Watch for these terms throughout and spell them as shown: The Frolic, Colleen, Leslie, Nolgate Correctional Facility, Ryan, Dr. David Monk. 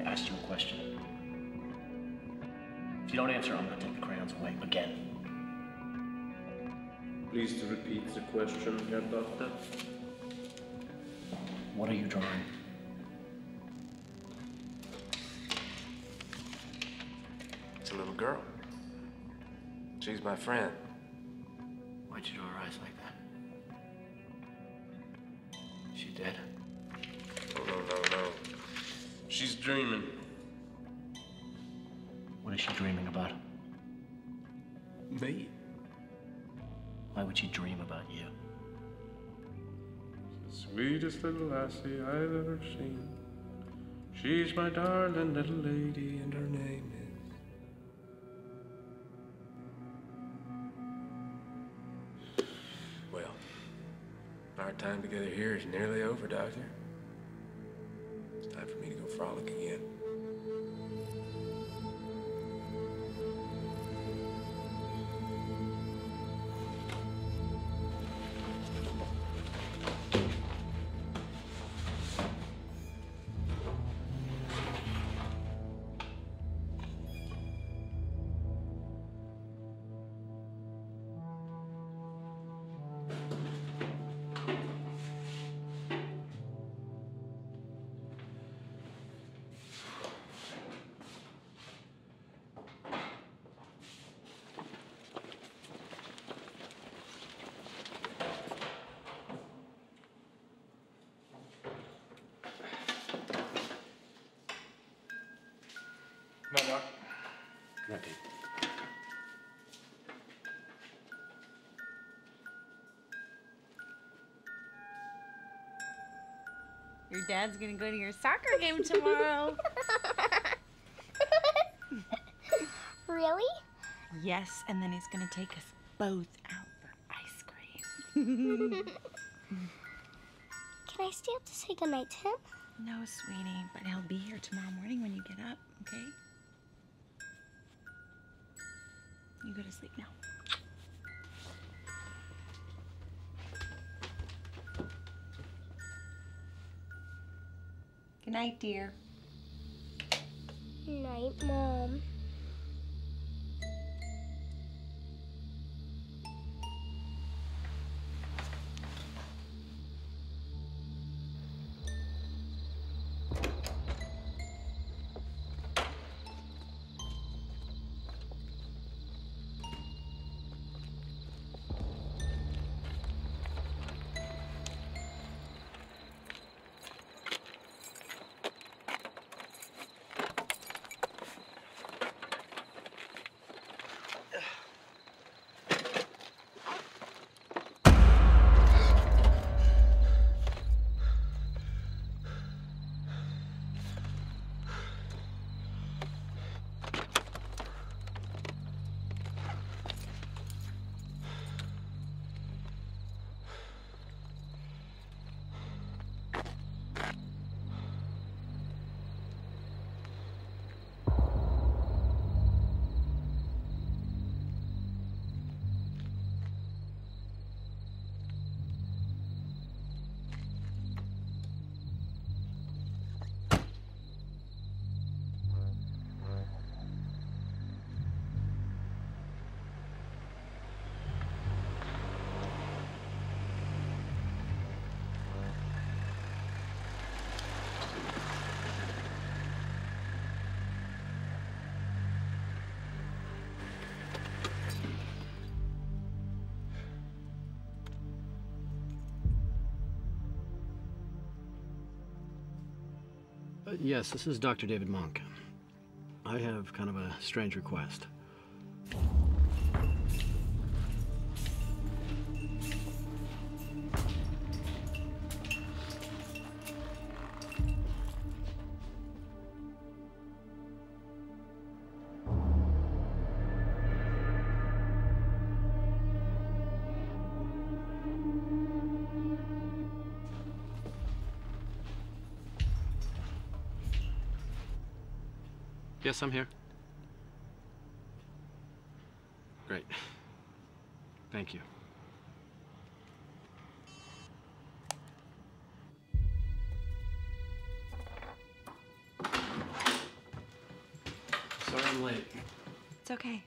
I asked you a question. If you don't answer, I'm gonna take the crayons away again. Please repeat the question, Herr Doctor. What are you drawing? It's a little girl. She's my friend. Why'd you draw her eyes like that? She dead? Oh, no. She's dreaming. What is she dreaming about? Me? Why would she dream about you? Sweetest little lassie I've ever seen. She's my darling little lady, and her name is... Well, our time together here is nearly over, Doctor. It's time for me to go frolic again. Come on, Doc. Come on, Pete. Your dad's gonna go to your soccer game tomorrow. Really? Yes, and then he's gonna take us both out for ice cream. Can I stay up to say goodnight to him? No, sweetie, but he'll be here tomorrow morning when you get up, okay? You go to sleep now. Good night, dear. Good night, Mom. Yes, this is Dr. David Monk. I have kind of a strange request. Yes, I'm here. Great. Thank you. Sorry I'm late. It's okay.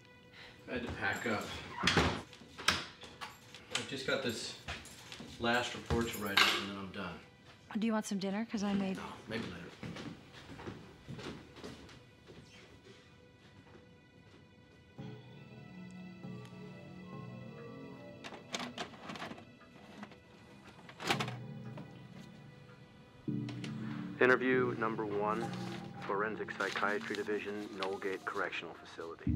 I had to pack up. I've just got this last report to write up and then I'm done. Do you want some dinner? Because I made... No, maybe later. Interview number 1, Forensic Psychiatry Division, Nolgate Correctional Facility.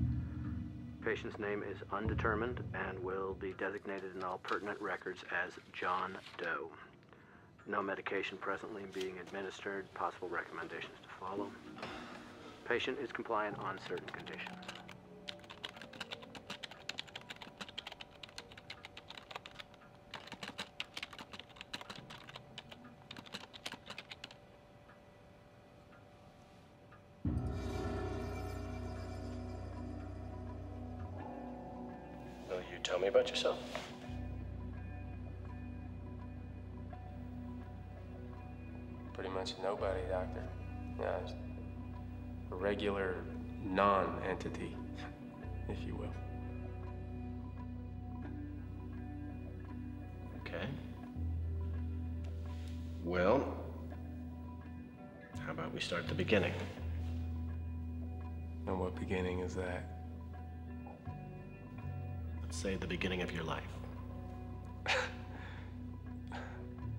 Patient's name is undetermined and will be designated in all pertinent records as John Doe. No medication presently being administered, possible recommendations to follow. Patient is compliant on certain conditions. Tell me about yourself. Pretty much nobody, Doctor. Yeah, just a regular non-entity, if you will. Okay. Well, how about we start the beginning? And what beginning is that? Say the beginning of your life.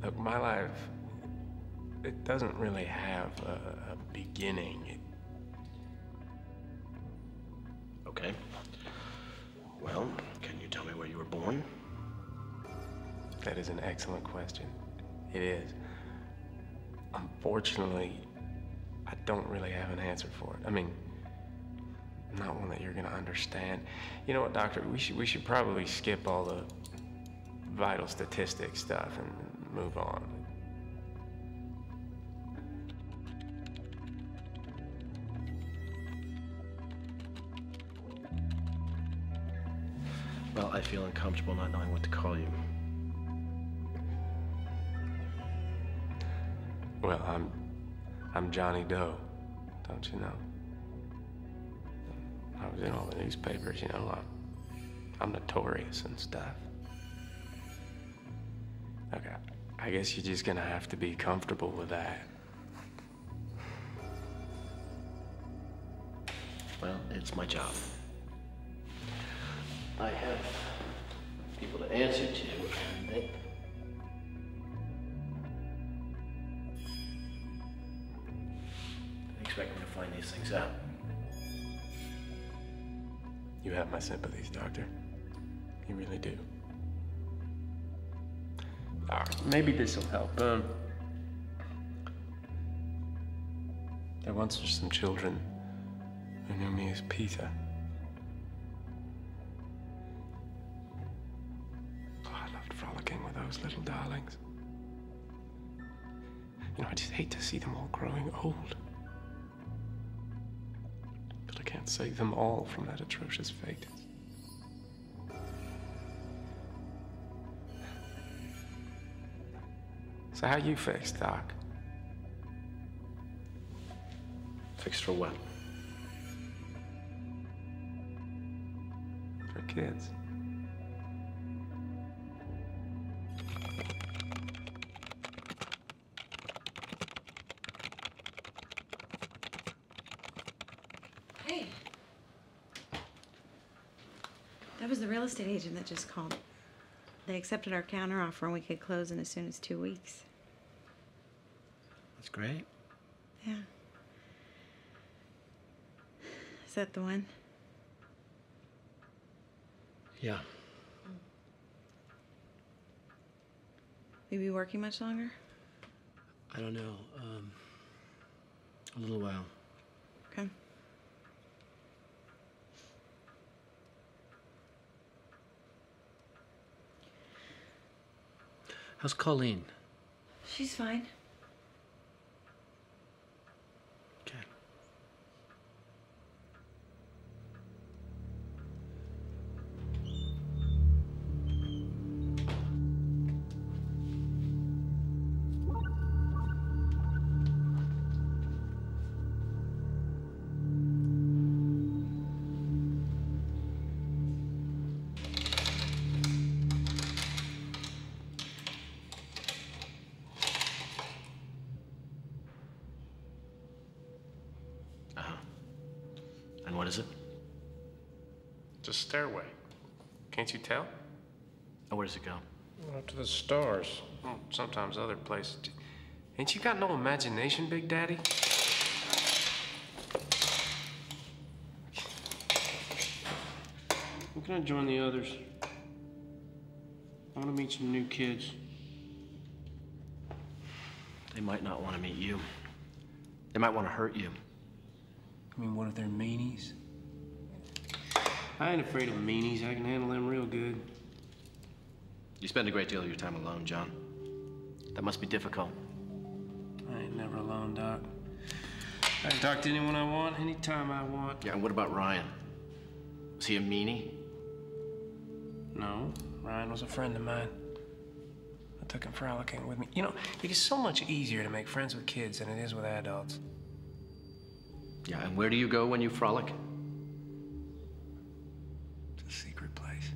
Look, my life, it doesn't really have a beginning. Okay. Well, can you tell me where you were born? That is an excellent question. It is. Unfortunately, I don't really have an answer for it. I mean, not one that you're gonna understand. You know what, Doctor? We should probably skip all the vital statistics stuff and move on. Well, I feel uncomfortable not knowing what to call you. Well, I'm Johnny Doe, don't you know? I was in all the newspapers, you know, I'm notorious and stuff. Okay, I guess you're just gonna have to be comfortable with that. Well, it's my job. I have people to answer to, and they expect me to find these things out. You have my sympathies, Doctor. You really do. All right, maybe this will help. There once were some children who knew me as Peter. Oh, I loved frolicking with those little darlings. You know, I just hate to see them all growing old. Can't save them all from that atrocious fate. So how you fixed, Doc? Fixed for what? For kids. That was the real estate agent that just called. They accepted our counteroffer and we could close in as soon as 2 weeks. That's great. Yeah. Is that the one? Yeah. Will you be working much longer? I don't know. A little while. Okay. How's Colleen? She's fine. Okay. is it? It's a stairway. Can't you tell? Oh, where does it go? Up to the stars. Well, sometimes other places. Ain't you got no imagination, Big Daddy? I'm gonna join the others. I wanna meet some new kids. They might not want to meet you. They might want to hurt you. I mean, what if they're meanies? I ain't afraid of meanies. I can handle them real good. You spend a great deal of your time alone, John. That must be difficult. I ain't never alone, Doc. I can talk to anyone I want, anytime I want. Yeah, and what about Ryan? Was he a meanie? No, Ryan was a friend of mine. I took him frolicking with me. You know, it is so much easier to make friends with kids than it is with adults. Yeah, and where do you go when you frolic? It's a secret place.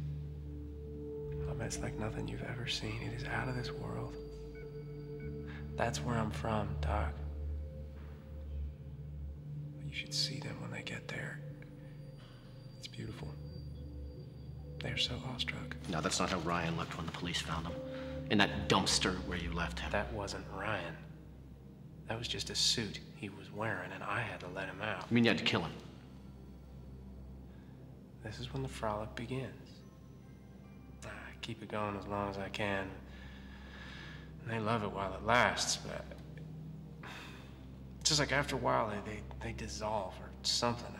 I mean, it's like nothing you've ever seen. It is out of this world. That's where I'm from, Doc. You should see them when they get there. It's beautiful. They're so awestruck. No, that's not how Ryan looked when the police found him. In that dumpster where you left him. That wasn't Ryan. That was just a suit he was wearing, and I had to let him out. You mean you had to kill him? This is when the frolic begins. I keep it going as long as I can. And they love it while it lasts, but... It's just like after a while, they dissolve or something.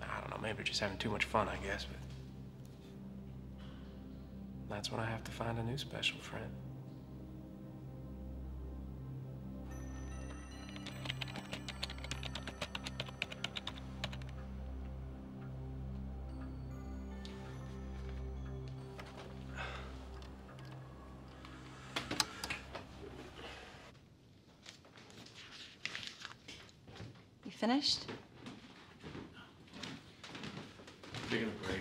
I don't know, maybe just having too much fun, I guess, but... That's when I have to find a new special friend. You finished? Taking a break.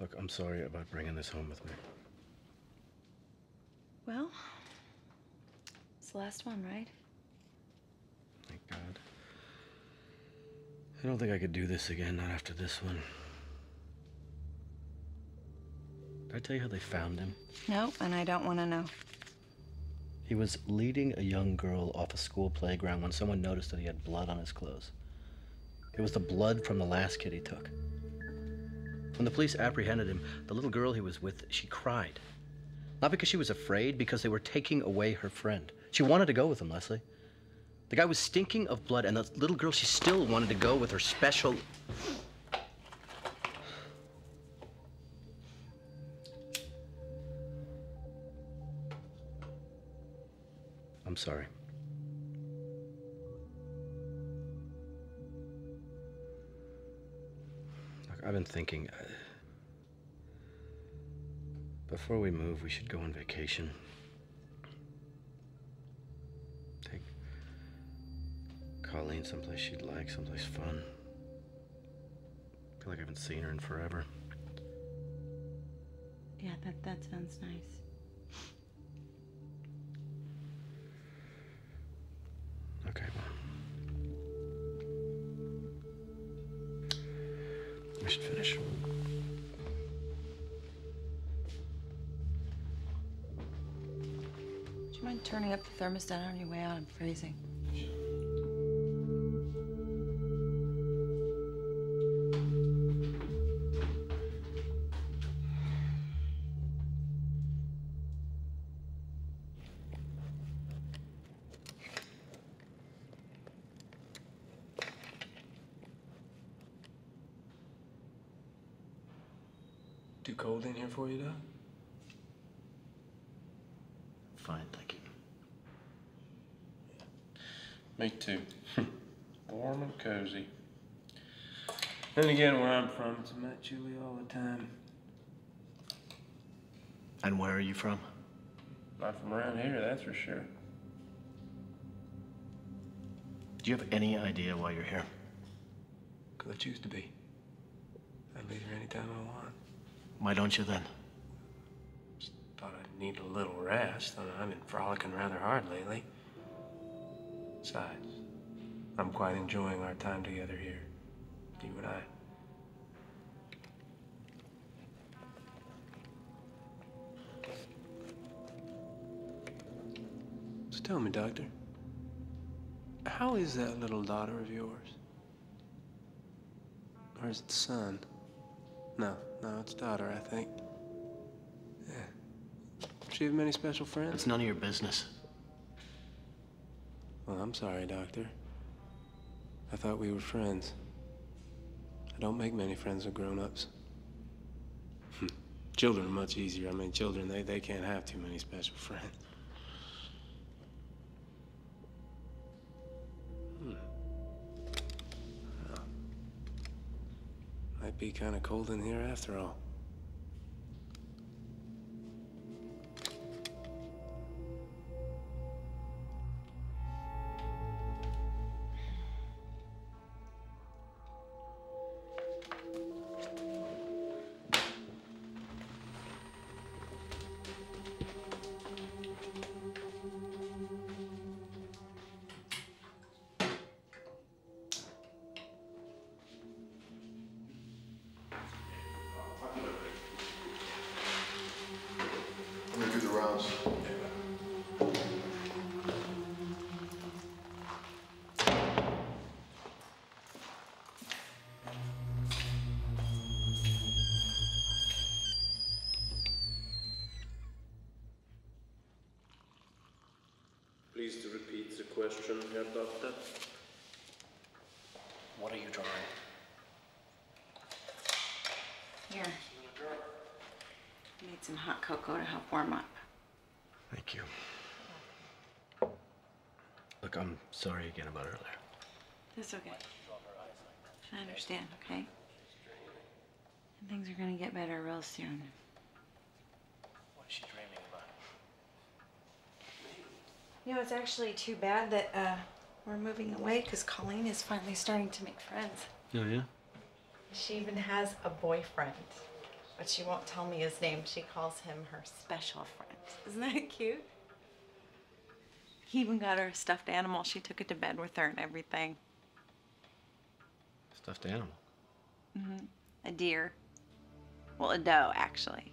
Look, I'm sorry about bringing this home with me. Well, it's the last one, right? Thank God. I don't think I could do this again, not after this one. Did I tell you how they found him? Nope, and I don't want to know. He was leading a young girl off a school playground when someone noticed that he had blood on his clothes. It was the blood from the last kid he took. When the police apprehended him, the little girl he was with, she cried. Not because she was afraid, because they were taking away her friend. She wanted to go with him, Leslie. The guy was stinking of blood, and the little girl, she still wanted to go with her special... I'm sorry. I've been thinking, before we move, we should go on vacation. Take Colleen someplace she'd like, someplace fun. I feel like I haven't seen her in forever. Yeah, that sounds nice. Okay, well. We should finish. Would you mind turning up the thermostat on your way out? I'm freezing. Too cold in here for you, Doc? Fine, thank you. Me too. Warm and cozy. Then again, where I'm from, it's not chilly all the time. And where are you from? Not from around here, that's for sure. Do you have any idea why you're here? Because I choose to be. I leave here anytime I want. Why don't you then? Just thought I'd need a little rest. I've been frolicking rather hard lately. Besides, I'm quite enjoying our time together here, you and I. So tell me, Doctor, how is that little daughter of yours? Or is it son? No, it's daughter, I think. Yeah. She have many special friends? It's none of your business. Well, I'm sorry, Doctor. I thought we were friends. I don't make many friends with grown-ups. Children are much easier. I mean, children, they can't have too many special friends. Might be kind of cold in here after all. Please to repeat the question, Herr Doctor. What are you drawing? Here. I made some hot cocoa to help warm up. Thank you. Look, I'm sorry again about earlier. That's okay. I understand, okay? And things are gonna get better real soon. What is she dreaming about? You know, it's actually too bad that we're moving away because Colleen is finally starting to make friends. Oh, yeah? She even has a boyfriend, but she won't tell me his name. She calls him her special friend. Isn't that cute? He even got her a stuffed animal. She took it to bed with her and everything. Stuffed animal? Mm-hmm. A deer. Well, a doe, actually.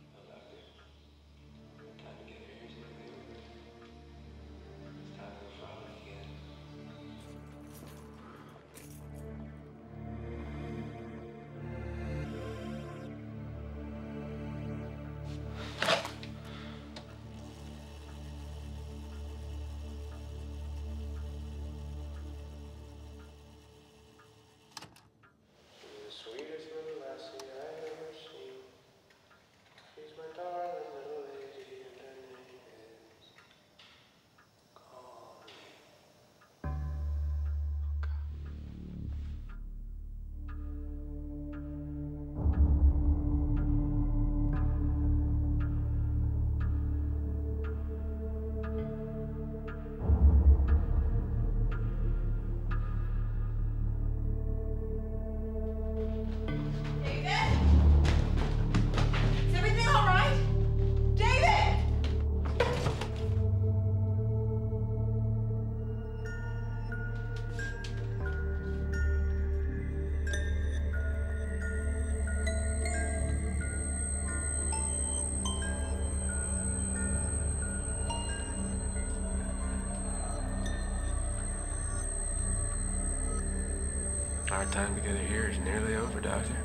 Our time together here is nearly over, Doctor.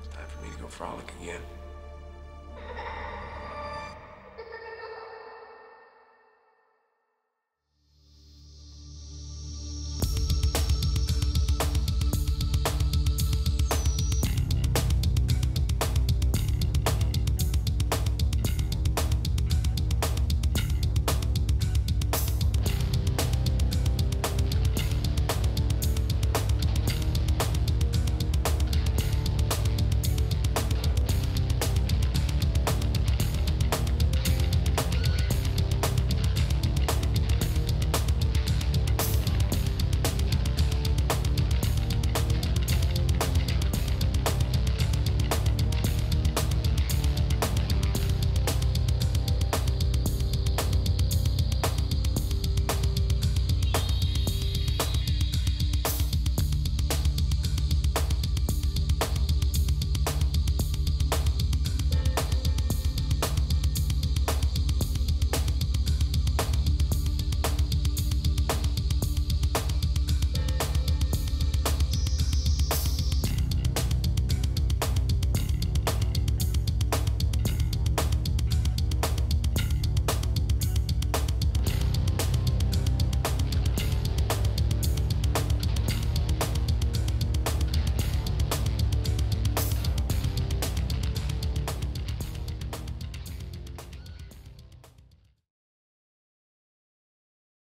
It's time for me to go frolic again.